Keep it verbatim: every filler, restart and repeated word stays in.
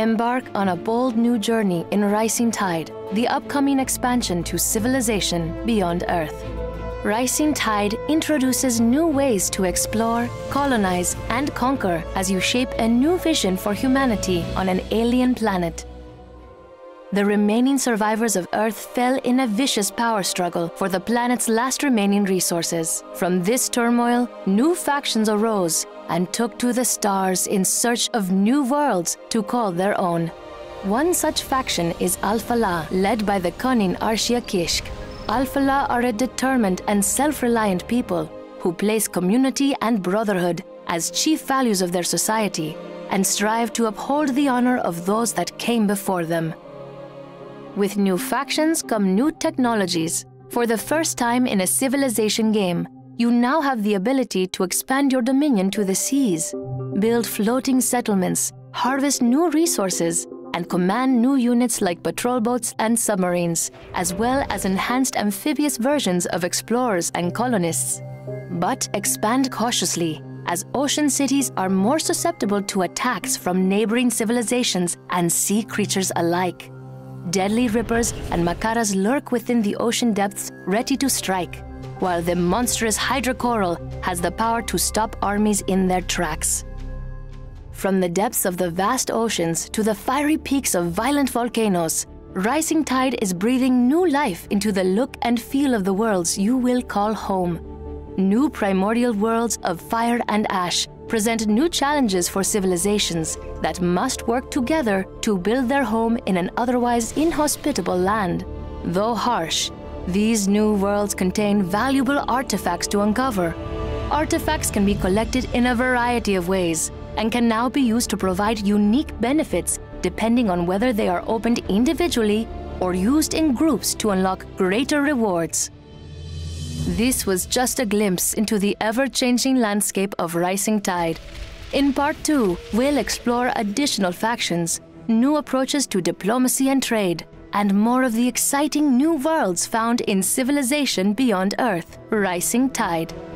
Embark on a bold new journey in Rising Tide, the upcoming expansion to Civilization Beyond Earth. Rising Tide introduces new ways to explore, colonize, and conquer as you shape a new vision for humanity on an alien planet. The remaining survivors of Earth fell in a vicious power struggle for the planet's last remaining resources. From this turmoil, new factions arose and took to the stars in search of new worlds to call their own. One such faction is Al-Falah, led by the cunning Arshia Kishk. Al-Falah are a determined and self-reliant people who place community and brotherhood as chief values of their society and strive to uphold the honor of those that came before them. With new factions come new technologies. For the first time in a Civilization game, you now have the ability to expand your dominion to the seas, build floating settlements, harvest new resources, and command new units like patrol boats and submarines, as well as enhanced amphibious versions of explorers and colonists. But expand cautiously, as ocean cities are more susceptible to attacks from neighboring civilizations and sea creatures alike. Deadly rippers and Makaras lurk within the ocean depths, ready to strike, while the monstrous hydrocoral has the power to stop armies in their tracks. From the depths of the vast oceans to the fiery peaks of violent volcanoes, Rising Tide is breathing new life into the look and feel of the worlds you will call home. New primordial worlds of fire and ash present new challenges for civilizations that must work together to build their home in an otherwise inhospitable land. Though harsh, these new worlds contain valuable artifacts to uncover. Artifacts can be collected in a variety of ways and can now be used to provide unique benefits depending on whether they are opened individually or used in groups to unlock greater rewards. This was just a glimpse into the ever-changing landscape of Rising Tide. In part two, we'll explore additional factions, new approaches to diplomacy and trade, and more of the exciting new worlds found in Civilization Beyond Earth, Rising Tide.